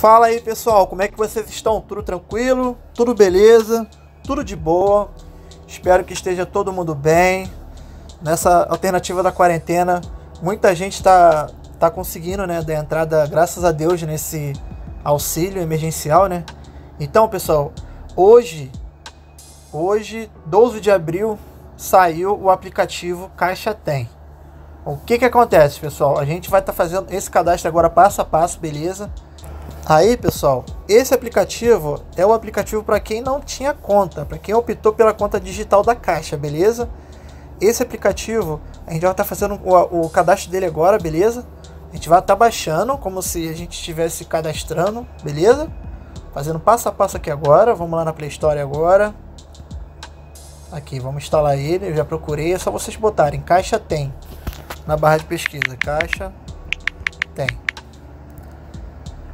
Fala aí pessoal, como é que vocês estão? Tudo tranquilo? Tudo beleza? Tudo de boa? Espero que esteja todo mundo bem. Nessa alternativa da quarentena, muita gente está conseguindo, né, dar entrada, graças a Deus, nesse auxílio emergencial, né? Então pessoal, hoje 12 de abril, saiu o aplicativo Caixa Tem. O que que acontece, pessoal? A gente vai estar fazendo esse cadastro agora passo a passo, beleza? Aí, pessoal, esse aplicativo é o aplicativo para quem não tinha conta, para quem optou pela conta digital da Caixa, beleza? Esse aplicativo, a gente vai estar fazendo o cadastro dele agora, beleza? A gente vai estar baixando, como se a gente estivesse cadastrando, beleza? Fazendo passo a passo aqui agora, vamos lá na Play Store agora. Aqui, vamos instalar ele, eu já procurei, é só vocês botarem Caixa Tem. Na barra de pesquisa, Caixa Tem.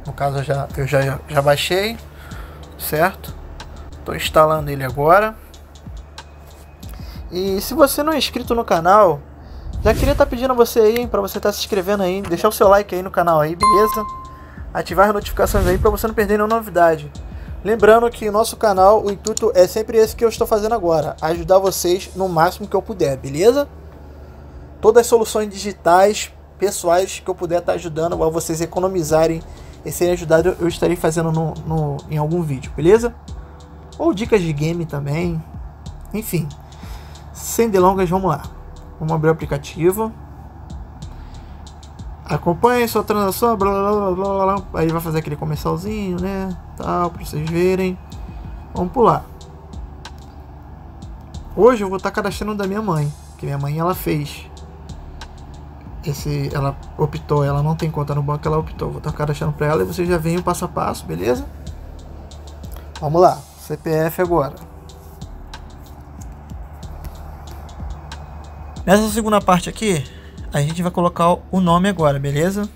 No caso, eu já baixei, certo? Estou instalando ele agora. E se você não é inscrito no canal, já queria estar pedindo a você aí, para você estar se inscrevendo aí, deixar o seu like aí no canal aí, beleza? Ativar as notificações aí para você não perder nenhuma novidade. Lembrando que o nosso canal, o intuito é sempre esse que eu estou fazendo agora, ajudar vocês no máximo que eu puder, beleza? Todas as soluções digitais, pessoais que eu puder estar ajudando a vocês economizarem e serem ajudados, eu estarei fazendo em algum vídeo, beleza? Ou dicas de game também, enfim. Sem delongas, vamos lá. Vamos abrir o aplicativo. Acompanhe sua transação, blá, blá, blá, blá, blá. Aí vai fazer aquele comercialzinho, né? Tal, para vocês verem. Vamos pular. Hoje eu vou estar cadastrando da minha mãe, que minha mãe ela fez. Ela optou, ela não tem conta no banco, ela optou. Vou estar cadastrando para ela e você já vem o passo a passo, beleza? Vamos lá, CPF agora. Nessa segunda parte aqui, a gente vai colocar o nome agora, beleza?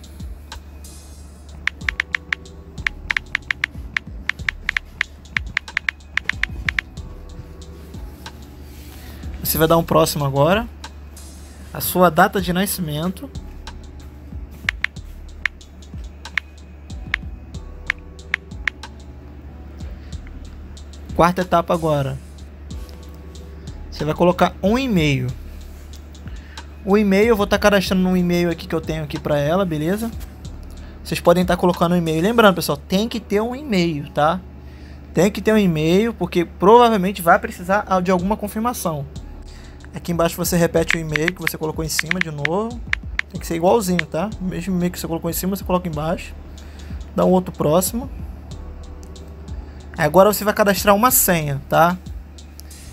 Você vai dar um próximo agora. A sua data de nascimento. Quarta etapa agora. Você vai colocar um e-mail. O e-mail eu vou estar cadastrando um e-mail aqui que eu tenho aqui para ela, beleza? Vocês podem estar colocando um e-mail. Lembrando, pessoal, tem que ter um e-mail, tá? Tem que ter um e-mail porque provavelmente vai precisar de alguma confirmação. Aqui embaixo você repete o e-mail que você colocou em cima de novo. Tem que ser igualzinho, tá? O mesmo e-mail que você colocou em cima, você coloca embaixo. Dá um outro próximo. Agora você vai cadastrar uma senha, tá?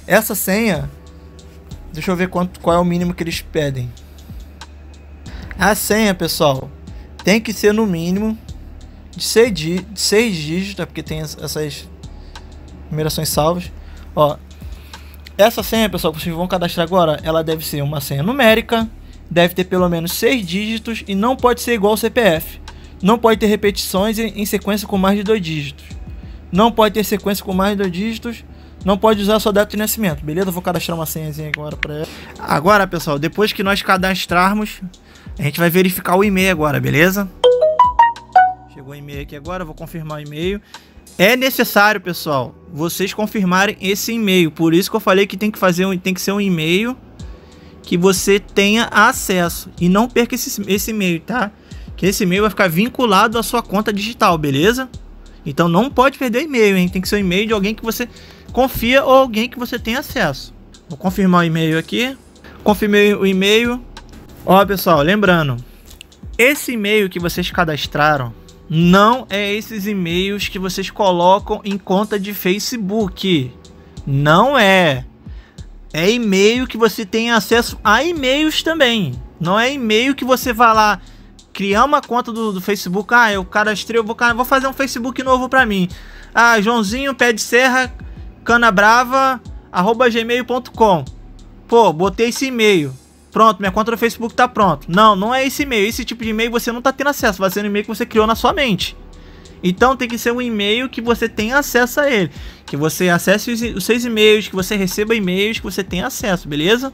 Essa senha, deixa eu ver qual é o mínimo que eles pedem. A senha, pessoal, tem que ser no mínimo de 6 dígitos, porque tem essas numerações salvas. Ó. Essa senha, pessoal, que vocês vão cadastrar agora, ela deve ser uma senha numérica, deve ter pelo menos 6 dígitos e não pode ser igual ao CPF. Não pode ter repetições em sequência com mais de 2 dígitos. Não pode ter sequência com mais de 2 dígitos. Não pode usar a sua data de nascimento, beleza? Eu vou cadastrar uma senhazinha agora para ela. Agora, pessoal, depois que nós cadastrarmos, a gente vai verificar o e-mail agora, beleza? Chegou o e-mail aqui agora, vou confirmar o e-mail. É necessário, pessoal, vocês confirmarem esse e-mail. Por isso que eu falei que tem que ser um e-mail que você tenha acesso. E não perca esse e-mail, tá? Que esse e-mail vai ficar vinculado à sua conta digital, beleza? Então não pode perder e-mail, hein? Tem que ser um e-mail de alguém que você confia ou alguém que você tem acesso. Vou confirmar o e-mail aqui. Confirmei o e-mail. Ó, pessoal, lembrando, esse e-mail que vocês cadastraram não é esses e-mails que vocês colocam em conta de Facebook. Não é. É e-mail que você tem acesso a e-mails também. Não é e-mail que você vai lá criar uma conta do Facebook. Ah, eu cadastrei, vou fazer um Facebook novo pra mim. Ah, Joãozinho Pé de Serra Canabrava @gmail.com. Pô, botei esse e-mail. Pronto, minha conta do Facebook tá pronta. Não, não é esse e-mail. Esse tipo de e-mail você não tá tendo acesso. Vai ser um e-mail que você criou na sua mente. Então tem que ser um e-mail que você tenha acesso a ele. Que você acesse os seus e-mails, que você receba e-mails, que você tenha acesso, beleza?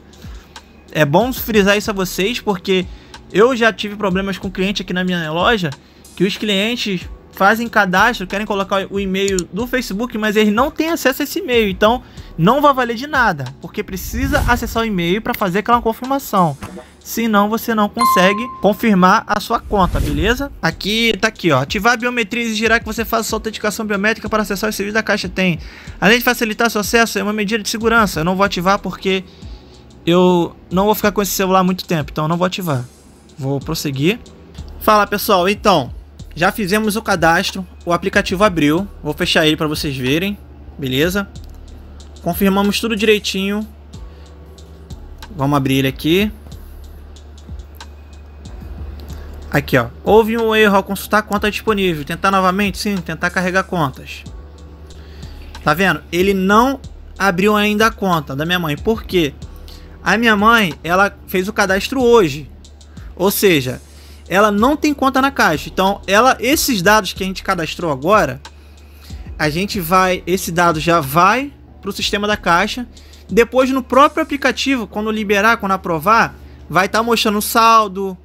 É bom frisar isso a vocês, porque eu já tive problemas com cliente aqui na minha loja, que os clientes fazem cadastro, querem colocar o e-mail do Facebook, mas eles não têm acesso a esse e-mail, então não vai valer de nada, porque precisa acessar o e-mail para fazer aquela confirmação, senão você não consegue confirmar a sua conta, beleza? Aqui, tá aqui, ó, ativar a biometria e exigirá que você faça sua autenticação biométrica para acessar os serviços da Caixa Tem. Além de facilitar seu acesso, é uma medida de segurança, eu não vou ativar porque eu não vou ficar com esse celular há muito tempo, então eu não vou ativar. Vou prosseguir. Fala, pessoal, então, já fizemos o cadastro, o aplicativo abriu, vou fechar ele para vocês verem, beleza? Confirmamos tudo direitinho, vamos abrir ele aqui. Aqui, ó, houve um erro ao consultar a conta disponível, tentar novamente, sim, tentar carregar contas. Tá vendo? Ele não abriu ainda a conta da minha mãe, por quê? A minha mãe, ela fez o cadastro hoje, ou seja, ela não tem conta na Caixa, então ela, esses dados que a gente cadastrou agora, a gente vai, esse dado já vai para o sistema da Caixa, depois no próprio aplicativo, quando liberar, quando aprovar, vai estar mostrando o saldo,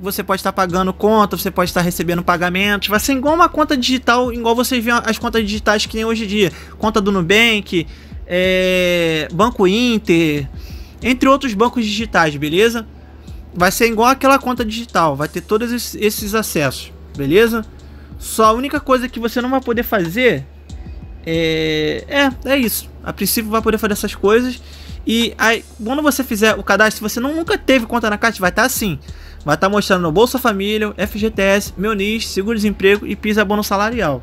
você pode estar pagando conta, você pode estar recebendo pagamentos, vai ser igual uma conta digital, igual vocês veem as contas digitais que tem hoje em dia, conta do Nubank, Banco Inter, entre outros bancos digitais, beleza? Vai ser igual aquela conta digital, vai ter todos esses acessos, beleza? Só a única coisa que você não vai poder fazer é isso. A princípio vai poder fazer essas coisas. E aí, quando você fizer o cadastro, se você nunca teve conta na Caixa, vai estar assim. Vai estar mostrando no Bolsa Família, FGTS, Meu NIS, Seguro-Desemprego e PIS, Abono Salarial.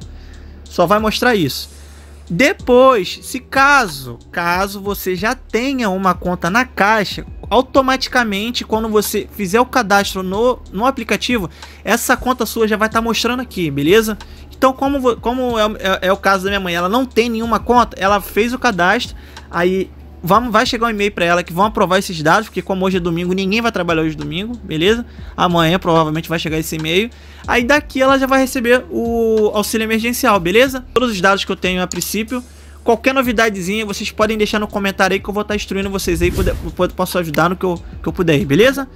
Só vai mostrar isso. Depois, se caso você já tenha uma conta na Caixa, automaticamente quando você fizer o cadastro no aplicativo, essa conta sua já vai estar mostrando aqui, beleza? Então como é o caso da minha mãe, ela não tem nenhuma conta, ela fez o cadastro, aí vai chegar um e-mail para ela que vão aprovar esses dados, porque como hoje é domingo, ninguém vai trabalhar hoje domingo, beleza? Amanhã provavelmente vai chegar esse e-mail, aí daqui ela já vai receber o auxílio emergencial, beleza? Todos os dados que eu tenho a princípio. Qualquer novidadezinha, vocês podem deixar no comentário aí que eu vou estar instruindo vocês aí, posso ajudar no que eu puder, beleza?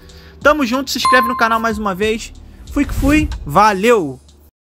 Tamo junto, se inscreve no canal mais uma vez. Fui que fui, valeu!